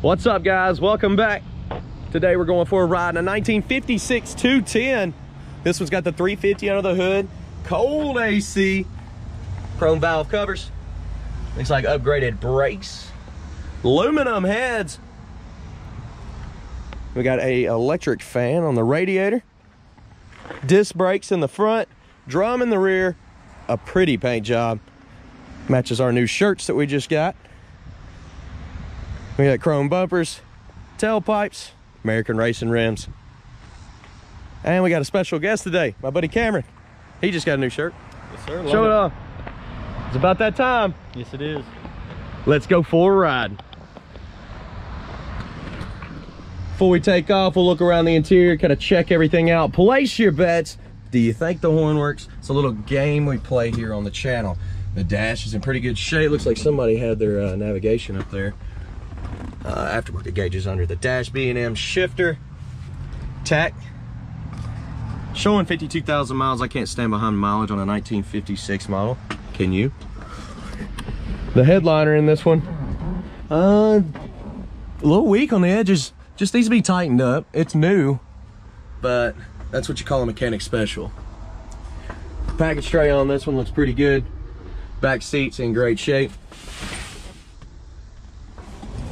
What's up, guys? Welcome back. Today we're going for a ride in a 1956 210. This one's got the 350 under the hood, cold AC, chrome valve covers, looks like upgraded brakes, aluminum heads. We got a electric fan on the radiator, disc brakes in the front, drum in the rear, a pretty paint job. Matches our new shirts that we just got. We got chrome bumpers, tailpipes, American Racing rims. And we got a special guest today, my buddy Cameron. He just got a new shirt. Yes, sir. Show it off. It's about that time. Yes, it is. Let's go for a ride. Before we take off, we'll look around the interior, kind of check everything out. Place your bets. Do you think the horn works? It's a little game we play here on the channel. The dash is in pretty good shape. Looks like somebody had their navigation up there. Aftermarket gauges under the dash, B&M shifter, tack, showing 52,000 miles. I can't stand behind mileage on a 1956 model. Can you? The headliner in this one, a little weak on the edges. Just needs to be tightened up. It's new, but that's what you call a mechanic special. Package tray on this one looks pretty good. Back seat's in great shape.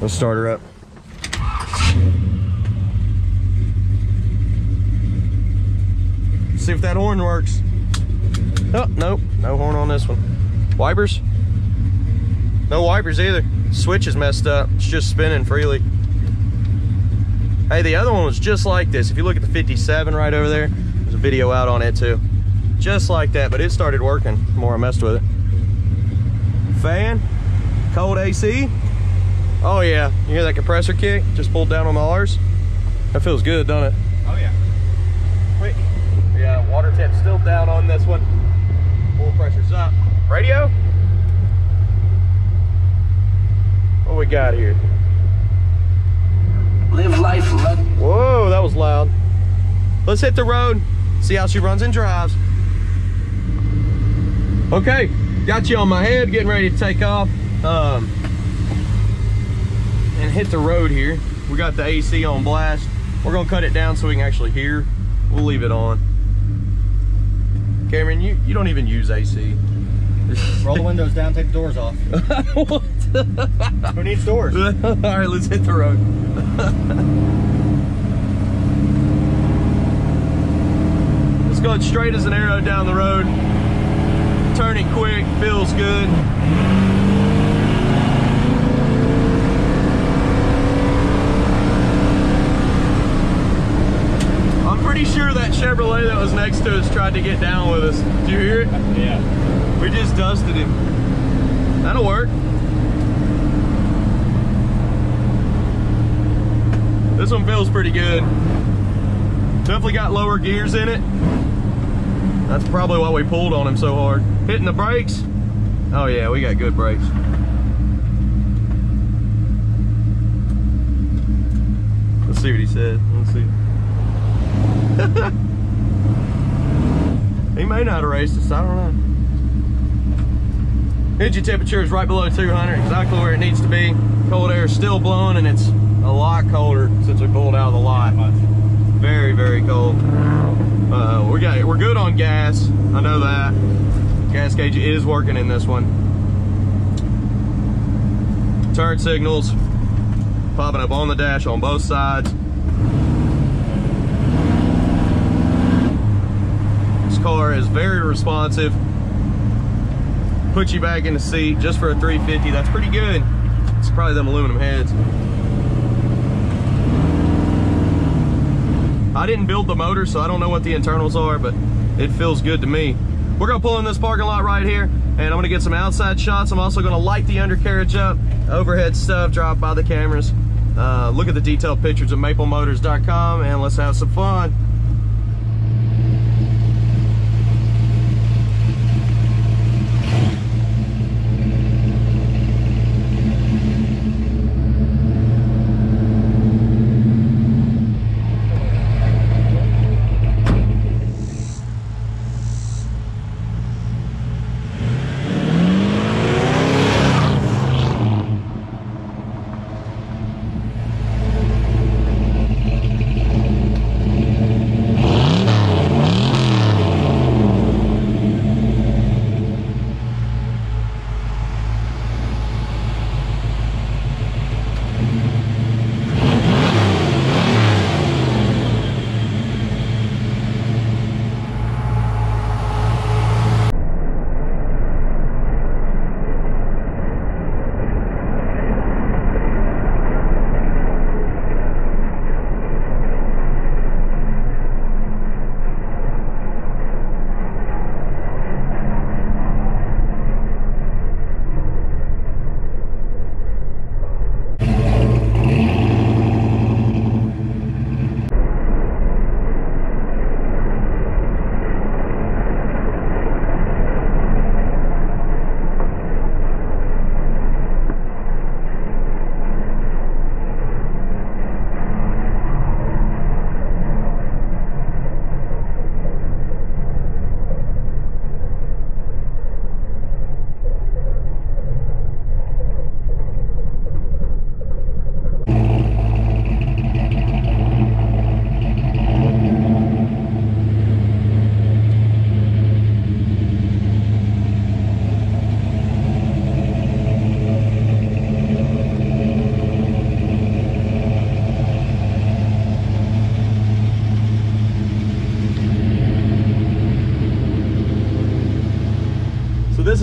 Let's start her up. See if that horn works. Oh, nope, no horn on this one. Wipers? No wipers either. Switch is messed up. It's just spinning freely. Hey, the other one was just like this. If you look at the 57 right over there, there's a video out on it too. Just like that, but it started working the more I messed with it. Fan, cold AC. Oh yeah, you hear that compressor kick? Just pulled down on the R's. That feels good, doesn't it? Oh yeah. Quick. Yeah, water tip still down on this one. Full pressure's up. Radio? What we got here? Live life. Whoa, that was loud. Let's hit the road, see how she runs and drives. Okay, got you on my head, getting ready to take off. And hit the road here. We got the AC on blast. We're gonna cut it down so we can actually hear. We'll leave it on. Cameron, you don't even use AC. Just roll the windows down, take the doors off. Who needs doors? All right, let's hit the road. It's going straight as an arrow down the road. Turning quick, feels good. Sure that Chevrolet that was next to us tried to get down with us. Did you hear it? Yeah. We just dusted him. That'll work. This one feels pretty good. Definitely got lower gears in it. That's probably why we pulled on him so hard. Hitting the brakes. Oh yeah, we got good brakes. Let's see what he said. Let's see. He may not have raced us, I don't know. Engine temperature is right below 200, exactly where it needs to be. Cold air is still blowing, and it's a lot colder since we pulled out of the lot. Very, very cold. We're good on gas, I know that. Gas gauge is working in this one. Turn signals popping up on the dash on both sides. Car is very responsive. Put you back in the seat just for a 350. That's pretty good. It's probably them aluminum heads. I didn't build the motor, so I don't know what the internals are, but it feels good to me. We're gonna pull in this parking lot right here, and I'm gonna get some outside shots. I'm also gonna light the undercarriage up, overhead stuff, drive by the cameras, look at the detailed pictures at maplemotors.com, and let's have some fun.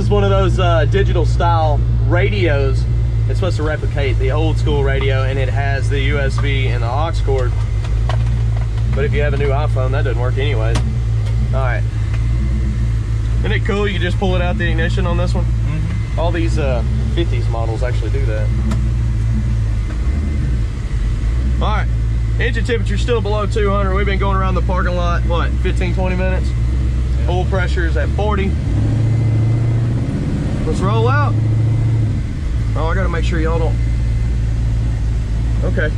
is one of those digital style radios. It's supposed to replicate the old school radio, and it has the USB and the aux cord. But if you have a new iPhone, that doesn't work anyways. All right. Isn't it cool? You can just pull it out the ignition on this one. Mm-hmm. All these 50s models actually do that. All right. Engine temperature still below 200. We've been going around the parking lot, what, 15, 20 minutes? Yeah. Oil pressure is at 40. Let's roll out. Oh, I gotta make sure y'all don't. Okay.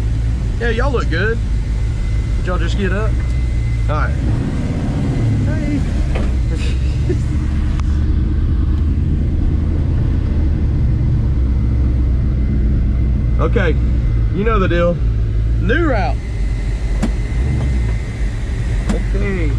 Yeah, y'all look good. Did y'all just get up? All right. Hey. Okay, you know the deal. New route. Okay.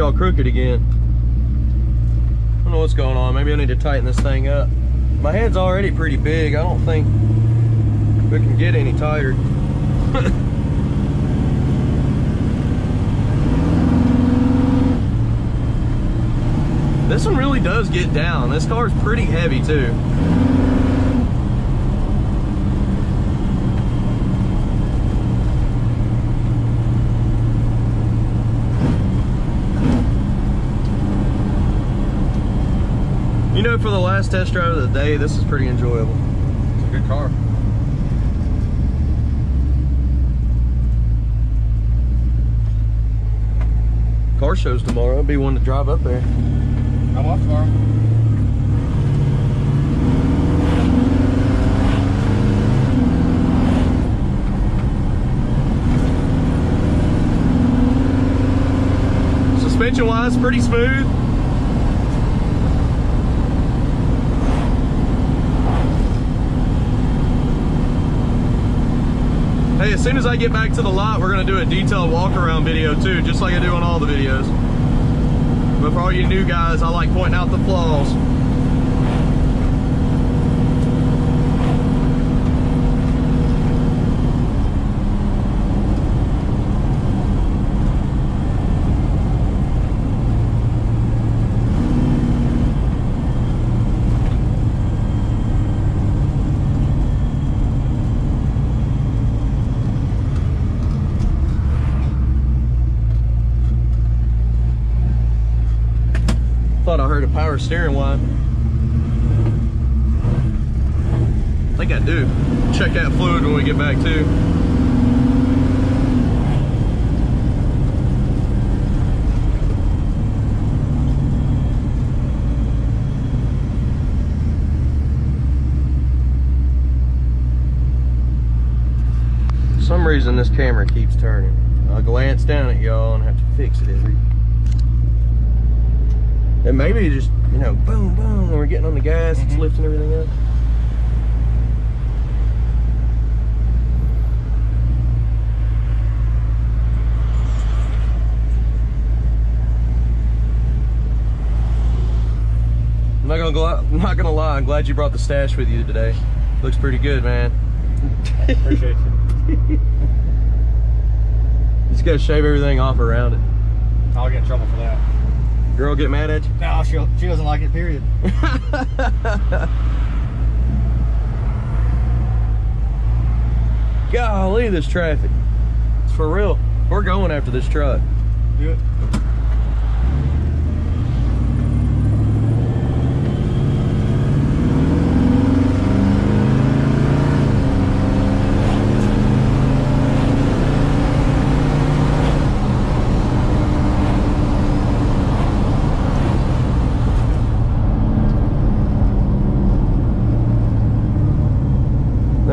Y'all crooked again. I don't know what's going on. Maybe I need to tighten this thing up. My head's already pretty big. I don't think we can get any tighter. This one really does get down. This car's pretty heavy too. You know, for the last test drive of the day, this is pretty enjoyable. It's a good car. Car show's tomorrow. I'll be one to drive up there. I'm off tomorrow. Suspension-wise, pretty smooth. Hey, as soon as I get back to the lot, we're gonna do a detailed walk around video too, just like I do on all the videos. But for all you new guys, I like pointing out the flaws. I heard a power steering wire. I think I do. Check that fluid when we get back too. For some reason this camera keeps turning. I glance down at y'all and have to fix it every. And maybe just, you know, boom, boom, when we're getting on the gas, it's lifting everything up. I'm not gonna lie, I'm glad you brought the stash with you today. Looks pretty good, man. I appreciate you. Just gotta shave everything off around it. I'll get in trouble for that. Girl get mad at you? No, she doesn't like it, period. Golly, this traffic. It's for real. We're going after this truck. Do it.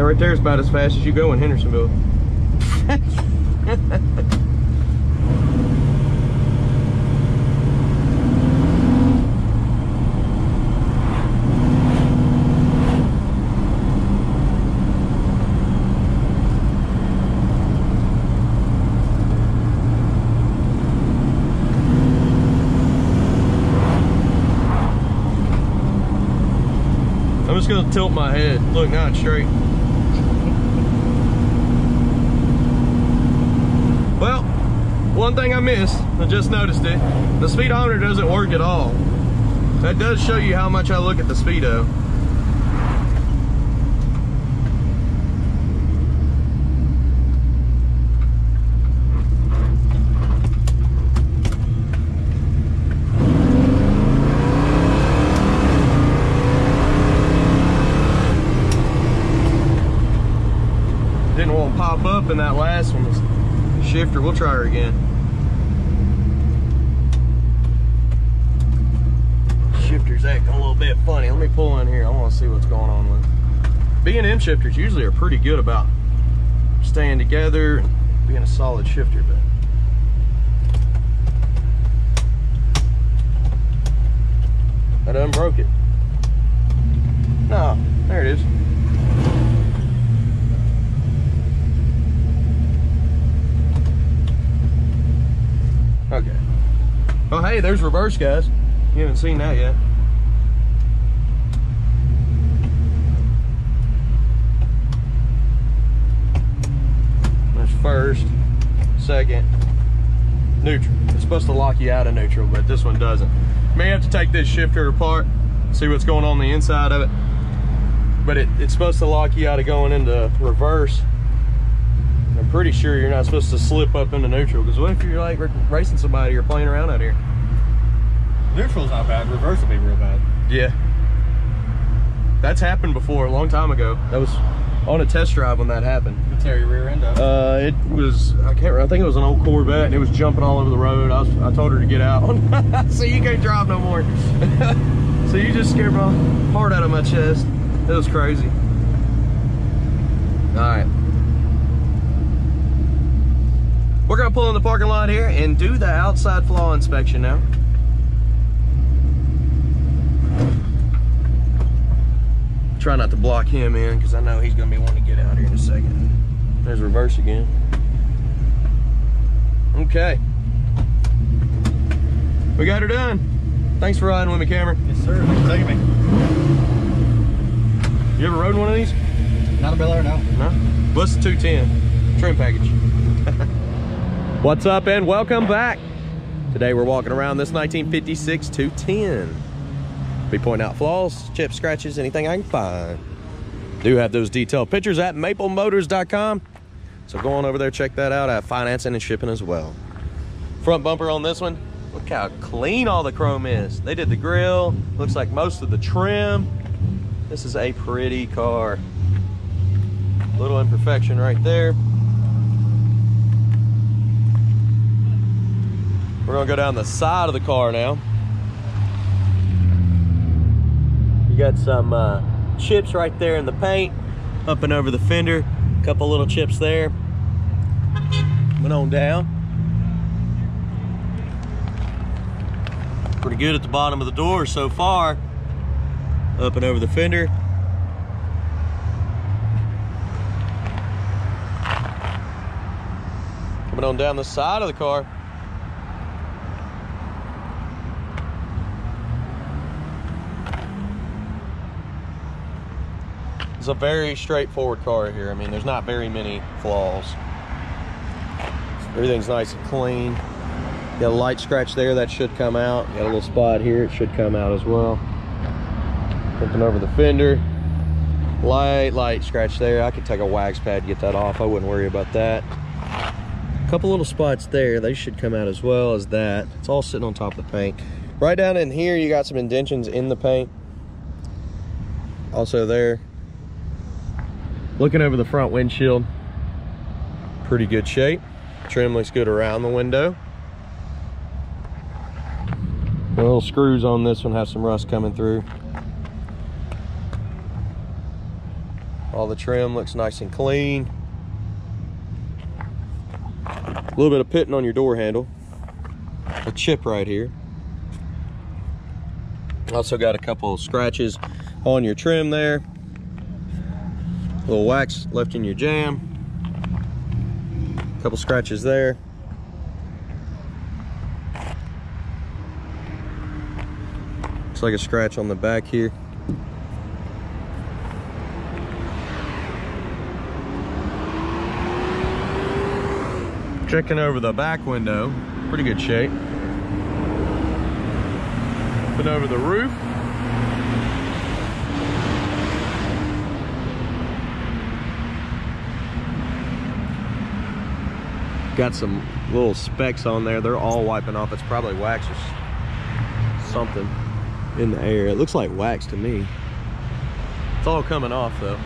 Right there is about as fast as you go in Hendersonville. it'll tilt my head. Look, now it's straight. Well, one thing I missed, I just noticed it, the speedometer doesn't work at all. That does show you how much I look at the speedo. Didn't want to pop up in that last one. Shifter, we'll try her again. Shifter's acting a little bit funny. Let me pull in here. I want to see what's going on with it. B&M shifters usually are pretty good about staying together and being a solid shifter, but I done broke it. No, there it is. Okay. Oh, hey, there's reverse, guys. You haven't seen that yet. There's first, second, neutral. It's supposed to lock you out of neutral, but this one doesn't. May have to take this shifter apart, see what's going on the inside of it. But it's supposed to lock you out of going into reverse. I'm pretty sure you're not supposed to slip up into neutral, because what if you're like racing somebody or playing around out here? Neutral's not bad, reverse will be real bad. Yeah. That's happened before, a long time ago. That was on a test drive when that happened. You'll tear your rear end up. It was, I can't remember, I think it was an old Corvette, and it was jumping all over the road. I told her to get out. So you can't drive no more. So you just scared my heart out of my chest. It was crazy. All right. We're gonna pull in the parking lot here and do the outside flaw inspection now. Try not to block him in, because I know he's gonna be wanting to get out here in a second. There's reverse again. Okay. We got her done. Thanks for riding with me, Cameron. Yes, sir. Thanks for taking me. You ever rode one of these? Not a Bel Air, no. No? What's the 210? Trim package. What's up and welcome back. Today we're walking around this 1956 210. Be pointing out flaws, chips, scratches, anything I can find. Do have those detailed pictures at maplemotors.com. So go on over there, check that out. I have financing and shipping as well. Front bumper on this one. Look how clean all the chrome is. They did the grill. Looks like most of the trim. This is a pretty car. Little imperfection right there. We're gonna go down the side of the car now. You got some chips right there in the paint, up and over the fender. A couple little chips there. Went on down. Pretty good at the bottom of the door so far. Up and over the fender. Coming on down the side of the car. It's a very straightforward car here. I mean, there's not very many flaws. Everything's nice and clean. You got a light scratch there, that should come out. You got a little spot here, it should come out as well. Looking over the fender. Light scratch there. I could take a wax pad to get that off. I wouldn't worry about that. A couple little spots there, they should come out as well as that. It's all sitting on top of the paint. Right down in here, you got some indentions in the paint. Also there. Looking over the front windshield, pretty good shape. Trim looks good around the window. The little screws on this one have some rust coming through. All the trim looks nice and clean. A little bit of pitting on your door handle. A chip right here. Also got a couple of scratches on your trim there. Little wax left in your jam. Couple scratches there. Looks like a scratch on the back here. Checking over the back window, pretty good shape. But over the roof. Got some little specks on there. They're all wiping off. It's probably wax or something in the air. It looks like wax to me. It's all coming off though.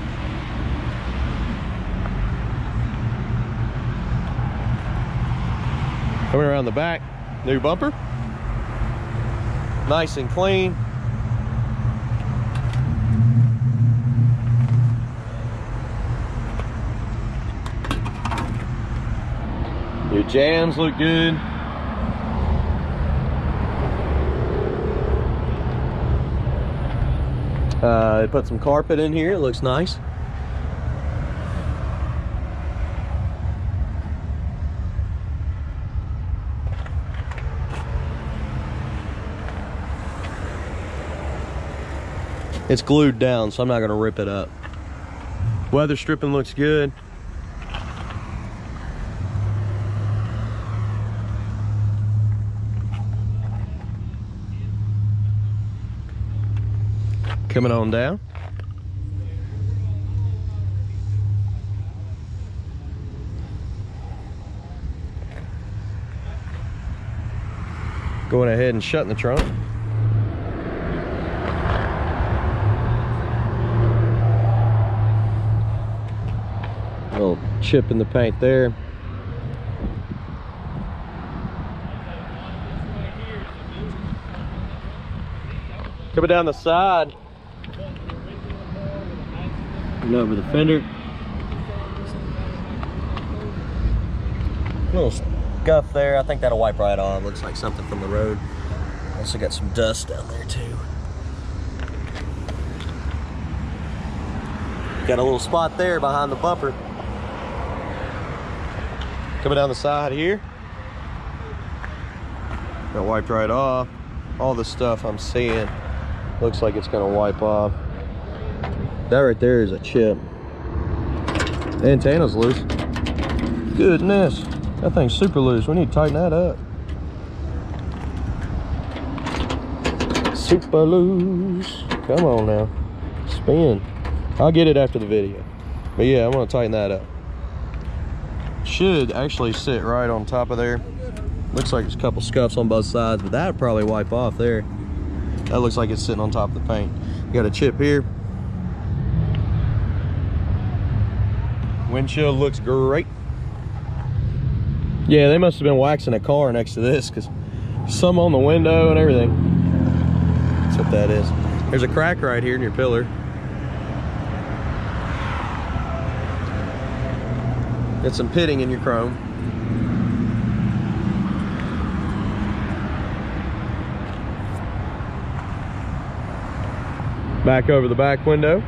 Coming around the back, new bumper. Nice and clean. Your jams look good. They put some carpet in here, it looks nice. It's glued down, so I'm not gonna rip it up. Weather stripping looks good. Coming on down. Going ahead and shutting the trunk. A little chip in the paint there. Coming down the side. Over the fender, little scuff there. I think that'll wipe right off. Looks like something from the road. Also got some dust down there too. Got a little spot there behind the bumper. Coming down the side here, got wiped right off. All the stuff I'm seeing looks like it's gonna wipe off. That right there is a chip. The antenna's loose. Goodness, that thing's super loose. We need to tighten that up. Super loose. Come on now, spin. I'll get it after the video. But yeah, I'm gonna tighten that up. Should actually sit right on top of there. Looks like there's a couple scuffs on both sides, but that'd probably wipe off there. That looks like it's sitting on top of the paint. Got a chip here. Windshield looks great. Yeah, they must have been waxing a car next to this, because some on the window and everything. That's what that is. There's a crack right here in your pillar. Got some pitting in your chrome. Back over the back window.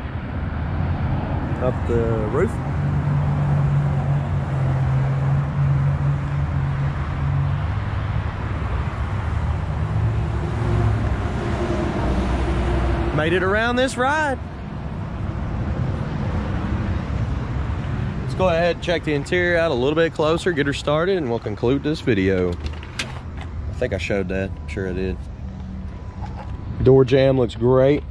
Up the roof. Made it around this ride. Let's go ahead and check the interior out a little bit closer, get her started, and we'll conclude this video. I think I showed that. I'm sure I did. Door jamb looks great.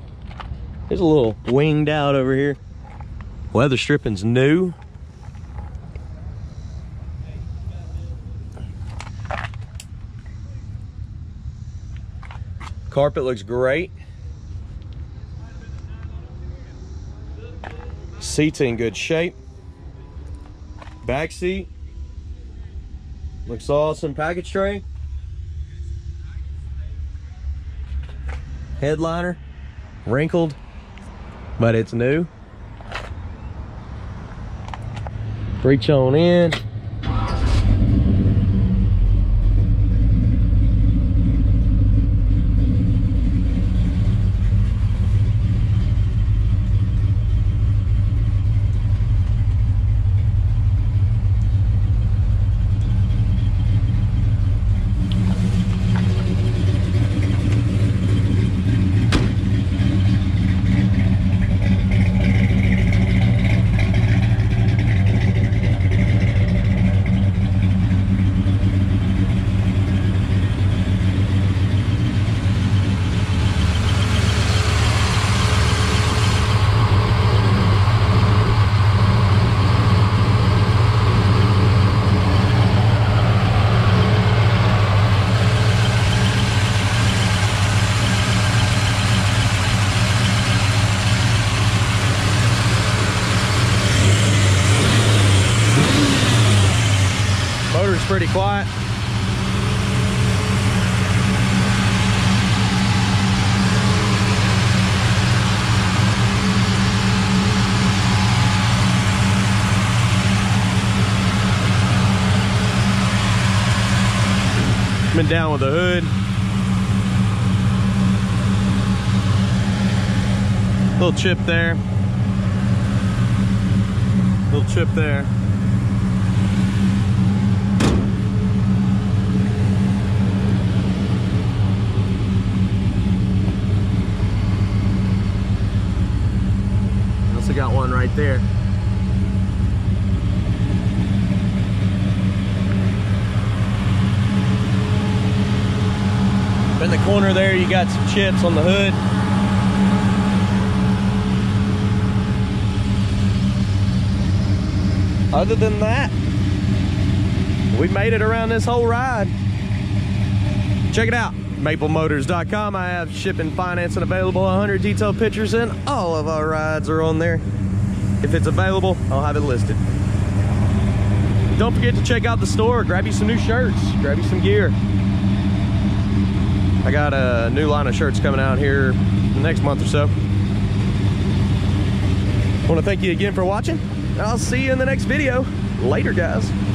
There's a little winged out over here. Weather stripping's new. Carpet looks great. Seat's in good shape. Back seat looks awesome. Package tray, headliner, wrinkled, but it's new. Reach on in. pretty quiet. Been down with the hood. Little chip there. Little chip there. Also got one right there. In the corner there, you got some chips on the hood. Other than that, we made it around this whole ride. Check it out, maplemotors.com. I have shipping, financing available, 100 detailed pictures, and all of our rides are on there. If it's available, I'll have it listed. Don't forget to check out the store. Grab you some new shirts, grab you some gear. I got a new line of shirts coming out here in the next month or so. I want to thank you again for watching. I'll see you in the next video. Later, guys.